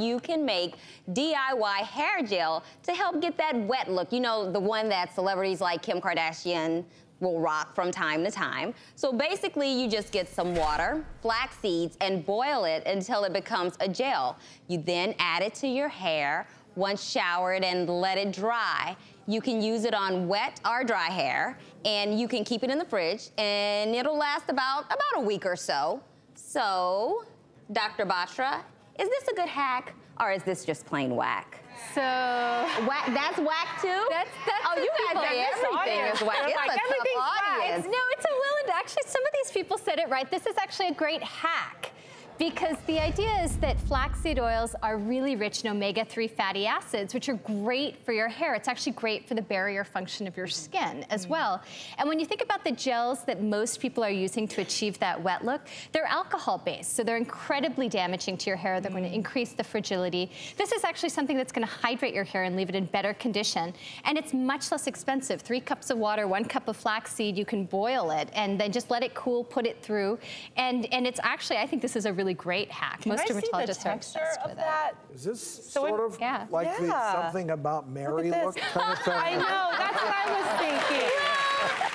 you can make DIY hair gel to help get that wet look. You know, the one that celebrities like Kim Kardashian will rock from time to time. So basically, you just get some water, flax seeds, and boil it until it becomes a gel. You then add it to your hair once showered and let it dry. You can use it on wet or dry hair, and you can keep it in the fridge, and it'll last about a week or so. So, Dr. Batra, is this a good hack, or is this just plain whack? So... whack, that's whack too? That's oh, you guys say everything is whack. It's like, a tough audience. No, it's a will. Actually, some of these people said it right. This is actually a great hack, because the idea is that flaxseed oils are really rich in omega-3 fatty acids, which are great for your hair. It's actually great for the barrier function of your skin as well. And when you think about the gels that most people are using to achieve that wet look, they're alcohol-based, so they're incredibly damaging to your hair. They're going to increase the fragility. This is actually something that's going to hydrate your hair and leave it in better condition. And it's much less expensive. 3 cups of water, 1 cup of flaxseed, you can boil it, and then just let it cool, put it through. And it's actually, I think this is a really great hack. Can most dermatologists are obsessed with that. Is this so sort of yeah. like yeah. something about Mary look kind of thing? I know, that's what I was thinking. Yeah.